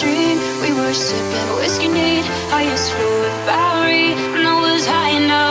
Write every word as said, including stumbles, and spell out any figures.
dream. We were sipping whiskey neat, highest floor of Bowery, and I was high enough.